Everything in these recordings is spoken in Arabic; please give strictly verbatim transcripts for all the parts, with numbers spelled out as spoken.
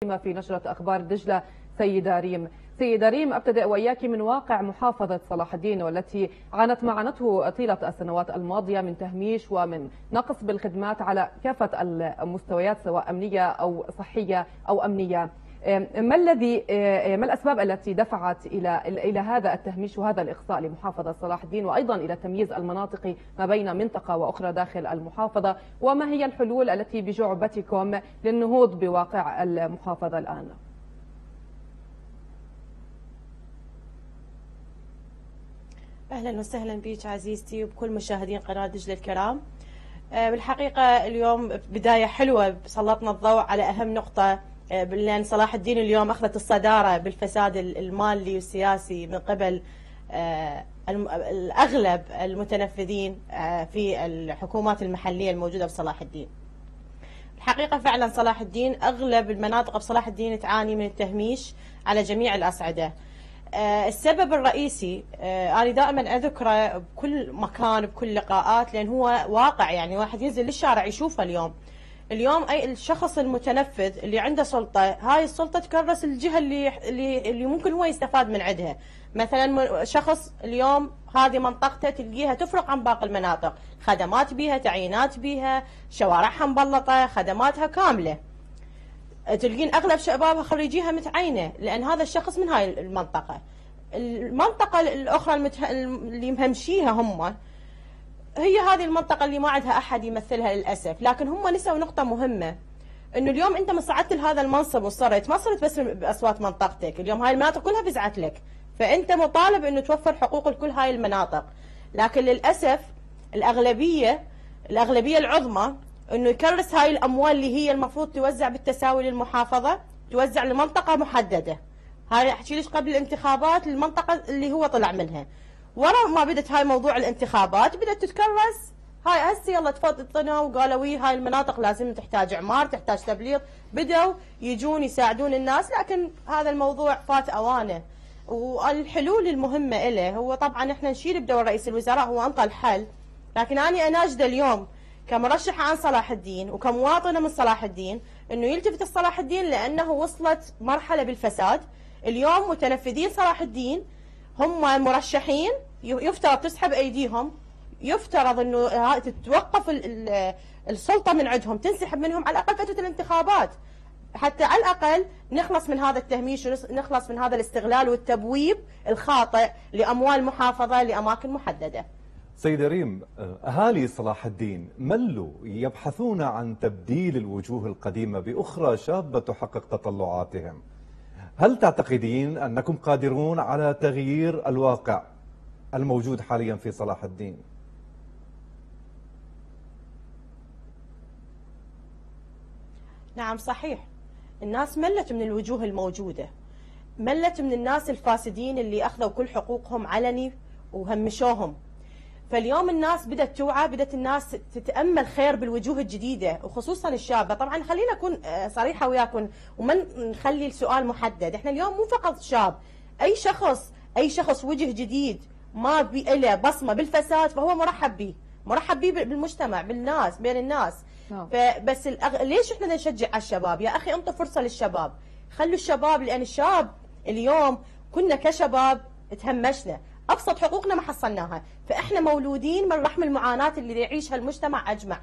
في نشرة أخبار دجلة سيدة ريم. سيدة ريم، أبتدأ وإياك من واقع محافظة صلاح الدين، والتي عانت معاناته طيلة السنوات الماضية من تهميش ومن نقص بالخدمات على كافة المستويات، سواء أمنية أو صحية أو أمنية. ما الذي ما الأسباب التي دفعت إلى إلى هذا التهميش وهذا الإخصاء لمحافظة صلاح الدين، وأيضا إلى تمييز المناطق ما بين منطقة وأخرى داخل المحافظة، وما هي الحلول التي بجعبتكم للنهوض بواقع المحافظة الآن؟ أهلا وسهلا بك عزيزتي وبكل مشاهدين قناة دجلة الكرام. بالحقيقة اليوم بداية حلوة، سلطنا الضوء على أهم نقطة، لأن صلاح الدين اليوم أخذت الصدارة بالفساد المالي والسياسي من قبل الأغلب المتنفذين في الحكومات المحلية الموجودة بصلاح الدين. الحقيقة فعلا صلاح الدين أغلب المناطق بصلاح الدين تعاني من التهميش على جميع الأصعدة. السبب الرئيسي أنا دائما أذكره بكل مكان بكل لقاءات، لأن هو واقع، يعني واحد ينزل للشارع يشوفه اليوم. اليوم اي الشخص المتنفذ اللي عنده سلطه، هاي السلطه تكرس الجهه اللي اللي ممكن هو يستفاد من عندها. مثلا شخص اليوم هذه منطقته تلقيها تفرق عن باقي المناطق، خدمات بيها، تعيينات بيها، شوارعها مبلطه، خدماتها كامله. تلقين اغلب شبابها خريجيها متعينه، لان هذا الشخص من هاي المنطقه. المنطقه الاخرى المته... اللي مهمشيها هم، هي هذه المنطقة اللي ما عندها أحد يمثلها للأسف، لكن هم نسوا نقطة مهمة، إنه اليوم أنت من صعدت لهذا المنصب وصرت، ما صرت بس بأصوات منطقتك، اليوم هاي المناطق كلها بزعت لك، فأنت مطالب إنه توفر حقوق لكل هاي المناطق، لكن للأسف الأغلبية الأغلبية العظمى إنه يكرس هاي الأموال اللي هي المفروض توزع بالتساوي للمحافظة، توزع لمنطقة محددة. هاي أحكي لك قبل الانتخابات المنطقة اللي هو طلع منها. ورا ما بدت هاي موضوع الانتخابات بدت تتكرس، هاي هسه يلا تفضلوا وقالوا وي هاي المناطق لازم تحتاج اعمار، تحتاج تبليط، بدوا يجون يساعدون الناس، لكن هذا الموضوع فات اوانه. والحلول المهمه له هو طبعا احنا نشير بدور رئيس الوزراء، هو انطى الحل، لكن انا اناشد اليوم كمرشحه عن صلاح الدين وكمواطنه من صلاح الدين انه يلتفت صلاح الدين، لانه وصلت مرحله بالفساد. اليوم متنفذين صلاح الدين هم مرشحين يفترض تسحب ايديهم، يفترض انه تتوقف السلطه من عندهم، تنسحب منهم على الاقل فتره الانتخابات، حتى على الاقل نخلص من هذا التهميش ونخلص من هذا الاستغلال والتبويب الخاطئ لاموال محافظه لاماكن محدده. سيدة ريم، اهالي صلاح الدين ملوا يبحثون عن تبديل الوجوه القديمه باخرى شابه تحقق تطلعاتهم. هل تعتقدين أنكم قادرون على تغيير الواقع الموجود حاليا في صلاح الدين؟ نعم صحيح، الناس ملت من الوجوه الموجودة، ملت من الناس الفاسدين اللي أخذوا كل حقوقهم علني وهمشوهم. فاليوم الناس بدأت توعى، بدأت الناس تتأمل خير بالوجوه الجديدة وخصوصا الشابة. طبعا خلينا نكون صريحة وياكم وما نخلي السؤال محدد، احنا اليوم مو فقط شاب، أي شخص أي شخص وجه جديد ما له بصمة بالفساد فهو مرحب به، مرحب به بالمجتمع بالناس بين الناس. فبس الأغ... ليش احنا نشجع على الشباب؟ يا أخي أنت فرصة للشباب، خلوا الشباب، لأن الشاب اليوم كنا كشباب تهمشنا، أبسط حقوقنا ما حصلناها، فإحنا مولودين من رحم المعاناة اللي يعيشها المجتمع أجمع.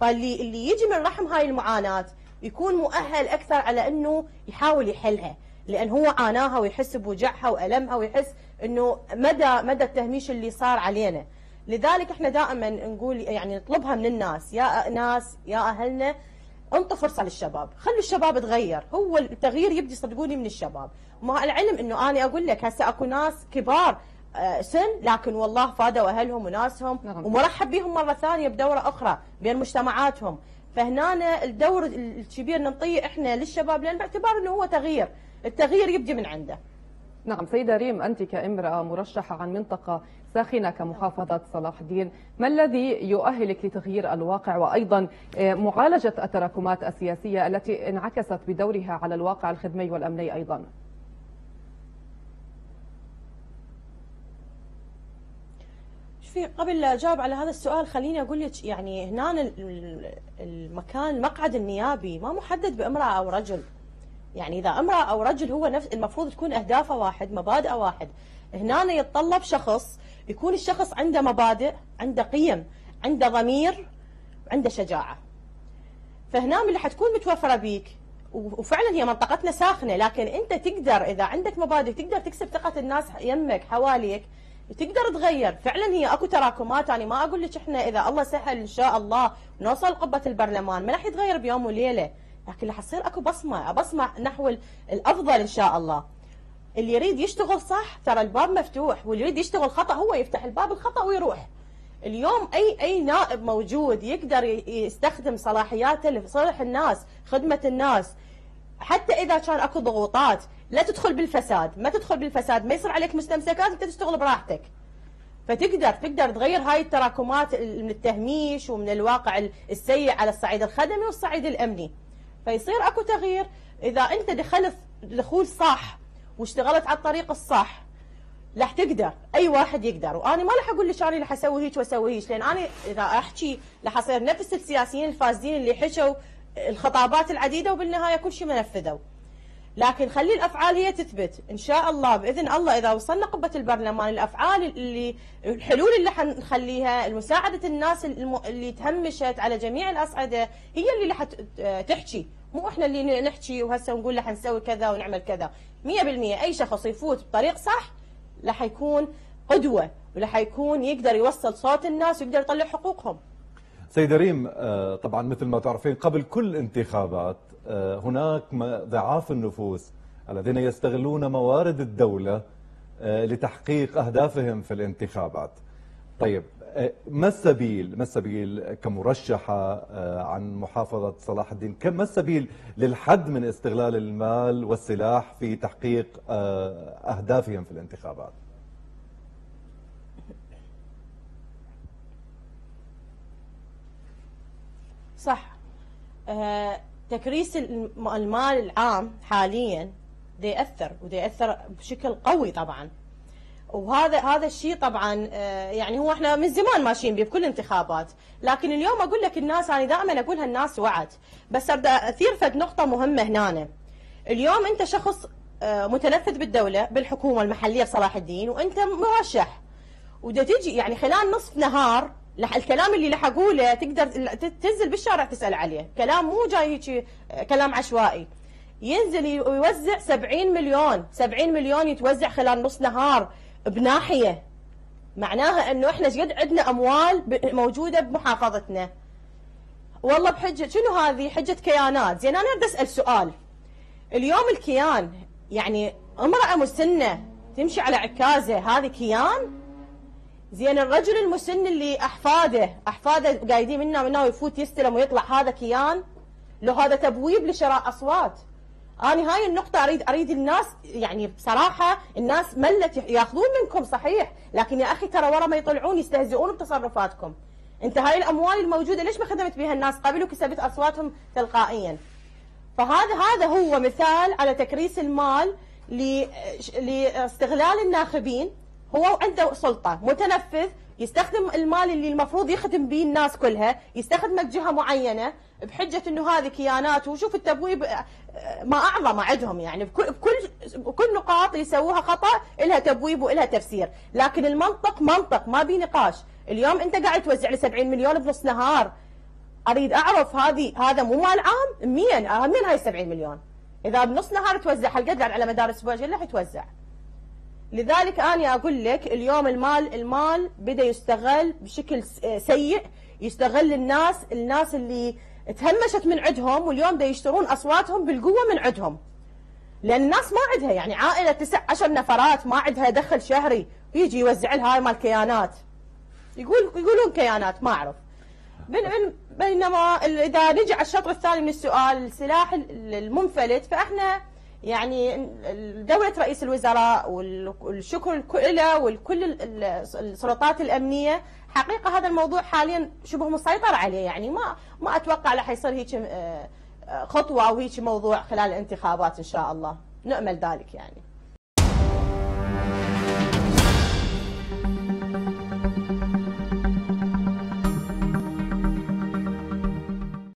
فاللي اللي يجي من رحم هاي المعاناة يكون مؤهل أكثر على أنه يحاول يحلها، لأن هو عاناها ويحس بوجعها وألمها ويحس أنه مدى مدى التهميش اللي صار علينا. لذلك إحنا دائما نقول، يعني نطلبها من الناس، يا ناس يا أهلنا انطوا فرصه للشباب، خلوا الشباب تغير، هو التغيير يبدي صدقوني من الشباب. مع العلم أنه أنا أقول لك هسه أكو ناس كبار سن لكن والله فادوا اهلهم وناسهم ومرحب بهم مره ثانيه بدوره اخرى بين مجتمعاتهم. فهنا الدور الكبير ننطيه احنا للشباب، لان باعتبار انه هو تغيير، التغيير يبدي من عنده. نعم سيدة ريم، أنت كامرأة مرشحة عن منطقة ساخنة كمحافظة صلاح الدين، ما الذي يؤهلك لتغيير الواقع وأيضا معالجة التراكمات السياسية التي انعكست بدورها على الواقع الخدمي والأمني أيضا؟ في قبل لا اجاوب على هذا السؤال خليني اقول لك، يعني هنا المكان المقعد النيابي ما محدد بامراه او رجل، يعني إذا امرأة أو رجل هو نفس المفروض تكون أهدافه واحد، مبادئه واحد. هنا يتطلب شخص يكون الشخص عنده مبادئ، عنده قيم، عنده ضمير، عنده شجاعة. فهنا من اللي حتكون متوفرة بيك، وفعلا هي منطقتنا ساخنة، لكن أنت تقدر إذا عندك مبادئ تقدر تكسب ثقة الناس يمك حواليك، تقدر تغير. فعلا هي اكو تراكمات، يعني ما اقول لك احنا اذا الله سهل ان شاء الله نوصل لقبه البرلمان ما راح يتغير بيوم وليله، لكن راح تصير اكو بصمه، بصمه نحو الافضل ان شاء الله. اللي يريد يشتغل صح ترى الباب مفتوح، واللي يريد يشتغل خطا هو يفتح الباب الخطا ويروح. اليوم اي اي نائب موجود يقدر يستخدم صلاحياته لصالح الناس، خدمه الناس. حتى اذا كان اكو ضغوطات لا تدخل بالفساد، ما تدخل بالفساد، ما يصير عليك مستمسكات، انت تشتغل براحتك. فتقدر تقدر تغير هاي التراكمات من التهميش ومن الواقع السيء على الصعيد الخدمي والصعيد الامني. فيصير اكو تغيير اذا انت دخلت دخول صح واشتغلت على الطريق الصح. راح تقدر، اي واحد يقدر، وانا ما راح اقول لك انا راح اسوي هيك واسوي هيك، لان انا اذا احكي راح اصير نفس السياسيين الفاسدين اللي حكوا الخطابات العديده وبالنهايه كل شيء ما نفذوا. لكن خلي الافعال هي تثبت، ان شاء الله باذن الله اذا وصلنا قبه البرلمان الافعال اللي الحلول اللي حنخليها، مساعده الناس اللي تهمشت على جميع الاصعده هي اللي راح تحكي، مو احنا اللي نحكي وهسه نقول له حنسوي كذا ونعمل كذا. مية بالمية اي شخص يفوت بطريق صح راح يكون قدوه، وراح يكون يقدر يوصل صوت الناس ويقدر يطلع حقوقهم. سيدة ريم، طبعا مثل ما تعرفين قبل كل انتخابات هناك ضعاف النفوس الذين يستغلون موارد الدولة لتحقيق أهدافهم في الانتخابات. طيب ما السبيل ما السبيل كمرشحة عن محافظة صلاح الدين، ما السبيل للحد من استغلال المال والسلاح في تحقيق أهدافهم في الانتخابات؟ صح، أه تكريس المال العام حاليا دا يأثر، ودا يأثر بشكل قوي طبعا، وهذا هذا الشيء طبعا أه يعني هو احنا من زمان ماشيين به بكل انتخابات، لكن اليوم اقول لك الناس، انا يعني دائما اقولها الناس وعت، بس ابدا اثير فد نقطه مهمه هنا. اليوم انت شخص أه متنفذ بالدوله بالحكومه المحليه بصلاح الدين، وانت مرشح ودا تجي يعني خلال نصف نهار الكلام اللي راح اقوله تقدر تنزل بالشارع تسال عليه، كلام مو جاي هيك كلام عشوائي. ينزل يوزع سبعين مليون، سبعين مليون يتوزع خلال نص نهار بناحيه، معناها انه احنا قد عندنا اموال موجوده بمحافظتنا. والله بحجه شنو هذه؟ حجه كيانات، زين انا بدي اسال سؤال. اليوم الكيان يعني امراه مسنه تمشي على عكازه هذه كيان؟ زين الرجل المسن اللي احفاده احفاده قايدين منا منا ويفوت يستلم ويطلع هذا كيان؟ لو هذا تبويب لشراء اصوات. انا هاي النقطه اريد اريد الناس، يعني بصراحه الناس ملت، ياخذون منكم صحيح، لكن يا اخي ترى ورا ما يطلعون يستهزئون بتصرفاتكم. انت هاي الاموال الموجوده ليش ما خدمت بها الناس قبل وكسبت اصواتهم تلقائيا؟ فهذا هذا هو مثال على تكريس المال لاستغلال الناخبين. هو عنده سلطة، متنفذ يستخدم المال اللي المفروض يخدم به الناس كلها، يستخدمه بجهة معينة بحجة انه هذه كيانات. وشوف التبويب ما اعظم عندهم، يعني بكل بكل نقاط يسووها خطأ الها تبويب والها تفسير، لكن المنطق منطق ما بيه نقاش. اليوم انت قاعد توزع لي سبعين مليون بنص نهار، اريد اعرف هذه هذا مو مال عام؟ مين مين هاي سبعين مليون؟ اذا بنص نهار توزع هالقد على مدار اسبوع جل راح يتوزع. لذلك أنا أقول لك اليوم المال المال بدأ يستغل بشكل سيء، يستغل الناس الناس اللي تهمشت من عندهم، واليوم بدأ يشترون أصواتهم بالقوة من عندهم، لأن الناس ما عندها، يعني عائلة تسع عشر نفرات ما عندها دخل شهري، يجي يوزع لها هاي مال كيانات، يقول يقولون كيانات ما أعرف. بينما إذا نجي على الشطر الثاني من السؤال السلاح المنفلت، فإحنا يعني دولة رئيس الوزراء والشكر له والكل السلطات الأمنية حقيقة هذا الموضوع حاليا شبه مسيطر عليه، يعني ما ما أتوقع راح يصير هيك خطوة أو هيك موضوع خلال الانتخابات إن شاء الله، نأمل ذلك يعني.